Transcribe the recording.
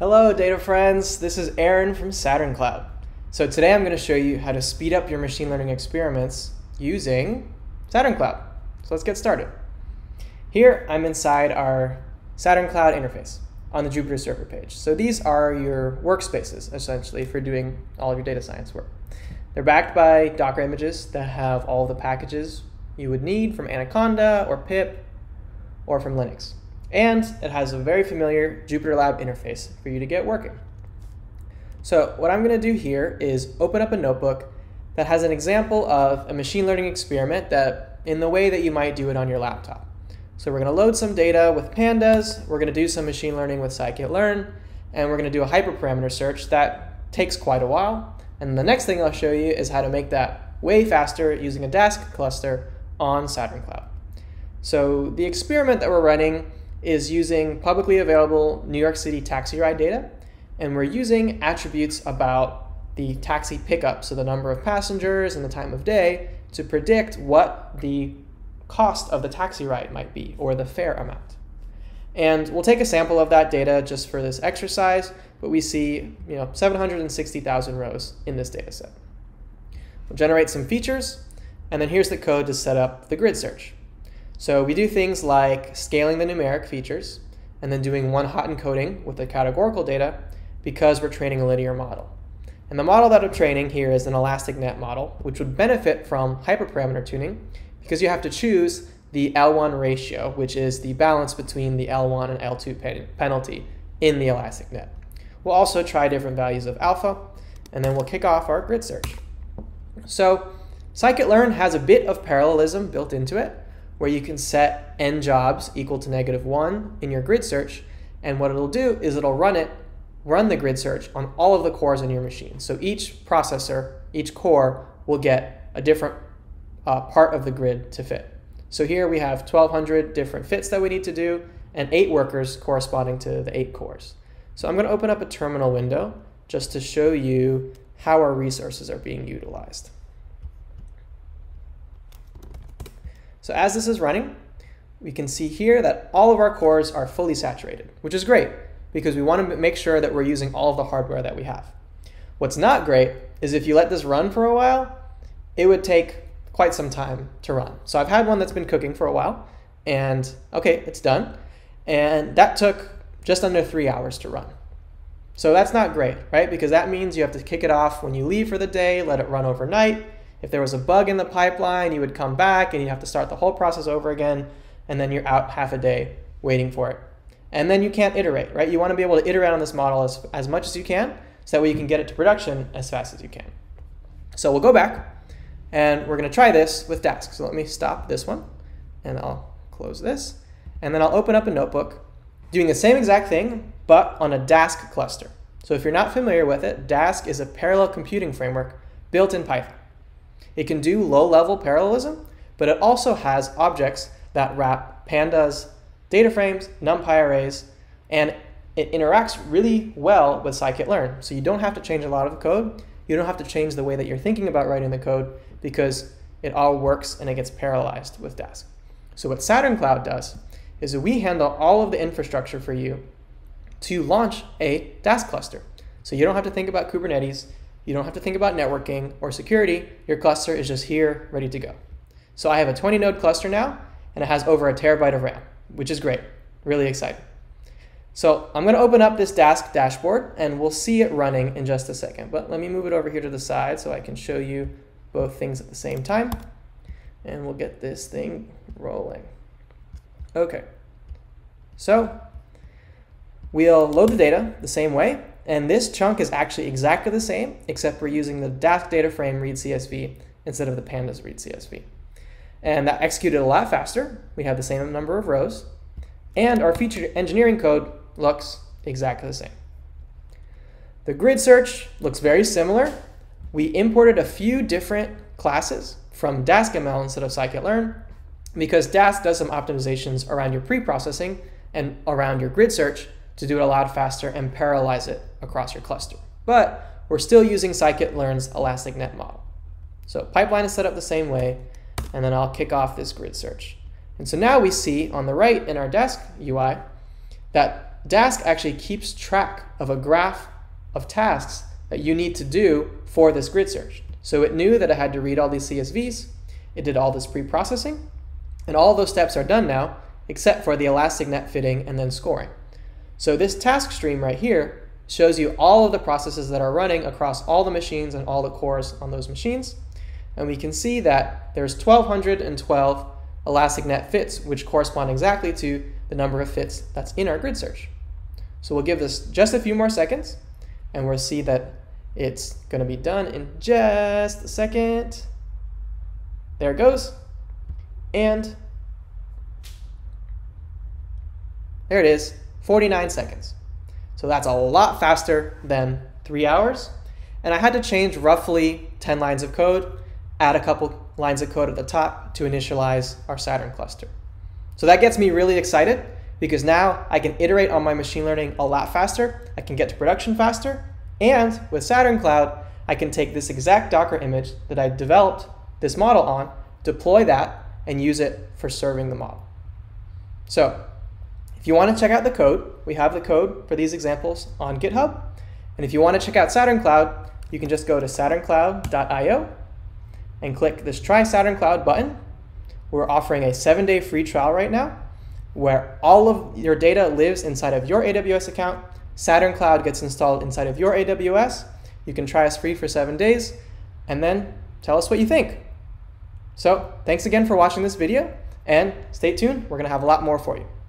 Hello data friends, this is Aaron from Saturn Cloud. So today I'm going to show you how to speed up your machine learning experiments using Saturn Cloud. So let's get started. Here I'm inside our Saturn Cloud interface on the Jupyter server page. So these are your workspaces essentially for doing all of your data science work. They're backed by Docker images that have all the packages you would need from Anaconda or PIP or from Linux. And it has a very familiar JupyterLab interface for you to get working. So what I'm going to do here is open up a notebook that has an example of a machine learning experiment that in the way that you might do it on your laptop. So we're going to load some data with pandas, we're going to do some machine learning with scikit-learn, and we're going to do a hyperparameter search that takes quite a while. And the next thing I'll show you is how to make that way faster using a Dask cluster on Saturn Cloud. So the experiment that we're running is using publicly available New York City taxi ride data, and we're using attributes about the taxi pickup, so the number of passengers and the time of day, to predict what the cost of the taxi ride might be, or the fare amount. And we'll take a sample of that data just for this exercise, but we see 760,000 rows in this data set. We'll generate some features, and then here's the code to set up the grid search. So we do things like scaling the numeric features and then doing one-hot encoding with the categorical data because we're training a linear model. And the model that I'm training here is an elastic net model, which would benefit from hyperparameter tuning because you have to choose the L1 ratio, which is the balance between the L1 and L2 penalty in the elastic net. We'll also try different values of alpha, and then we'll kick off our grid search. So scikit-learn has a bit of parallelism built into it, where you can set n jobs equal to -1 in your grid search. And what it'll do is it'll run the grid search on all of the cores in your machine. So each processor, each core will get a different part of the grid to fit. So here we have 1,200 different fits that we need to do and 8 workers corresponding to the 8 cores. So I'm going to open up a terminal window just to show you how our resources are being utilized. So as this is running, we can see here that all of our cores are fully saturated, which is great because we want to make sure that we're using all of the hardware that we have. What's not great is if you let this run for a while, it would take quite some time to run. So I've had one that's been cooking for a while, and okay, it's done. And that took just under 3 hours to run. So that's not great, right? Because that means you have to kick it off when you leave for the day, let it run overnight. If there was a bug in the pipeline, you would come back and you'd have to start the whole process over again, and then you're out half a day waiting for it. And then you can't iterate, right? You want to be able to iterate on this model as much as you can, so that way you can get it to production as fast as you can. So we'll go back, and we're going to try this with Dask. So let me stop this one, and I'll close this, and then I'll open up a notebook doing the same exact thing, but on a Dask cluster. So if you're not familiar with it, Dask is a parallel computing framework built in Python. It can do low-level parallelism, but it also has objects that wrap pandas, data frames, NumPy arrays, and it interacts really well with scikit-learn. So you don't have to change a lot of code. You don't have to change the way that you're thinking about writing the code because it all works and it gets parallelized with Dask. So what Saturn Cloud does is that we handle all of the infrastructure for you to launch a Dask cluster. So you don't have to think about Kubernetes. You don't have to think about networking or security. Your cluster is just here, ready to go. So I have a 20-node cluster now, and it has over a terabyte of RAM, which is great. Really exciting. So I'm going to open up this Dask dashboard, and we'll see it running in just a second. But let me move it over here to the side so I can show you both things at the same time. And we'll get this thing rolling. OK. So we'll load the data the same way. And this chunk is actually exactly the same, except we're using the Dask data frame read CSV instead of the pandas read CSV. And that executed a lot faster. We have the same number of rows. And our feature engineering code looks exactly the same. The grid search looks very similar. We imported a few different classes from DaskML instead of scikit-learn because Dask does some optimizations around your pre-processing and around your grid search to do it a lot faster and parallelize it across your cluster. But we're still using scikit-learn's elastic net model. So pipeline is set up the same way, and then I'll kick off this grid search. And so now we see on the right in our Dask UI that Dask actually keeps track of a graph of tasks that you need to do for this grid search. So it knew that I had to read all these CSVs, it did all this pre-processing, and all those steps are done now, except for the ElasticNet fitting and then scoring. So this task stream right here shows you all of the processes that are running across all the machines and all the cores on those machines. And we can see that there's 1,212 ElasticNet fits, which correspond exactly to the number of fits that's in our grid search. So we'll give this just a few more seconds, and we'll see that it's going to be done in just a second. There it goes. And there it is, 49 seconds. So that's a lot faster than 3 hours. And I had to change roughly 10 lines of code, add a couple lines of code at the top to initialize our Saturn cluster. So that gets me really excited, because now I can iterate on my machine learning a lot faster, I can get to production faster, and with Saturn Cloud, I can take this exact Docker image that I developed this model on, deploy that, and use it for serving the model. So if you want to check out the code, we have the code for these examples on GitHub. And if you want to check out Saturn Cloud, you can just go to saturncloud.io and click this Try Saturn Cloud button. We're offering a 7-day free trial right now, where all of your data lives inside of your AWS account. Saturn Cloud gets installed inside of your AWS. You can try us free for 7 days, and then tell us what you think. So thanks again for watching this video, and stay tuned. We're going to have a lot more for you.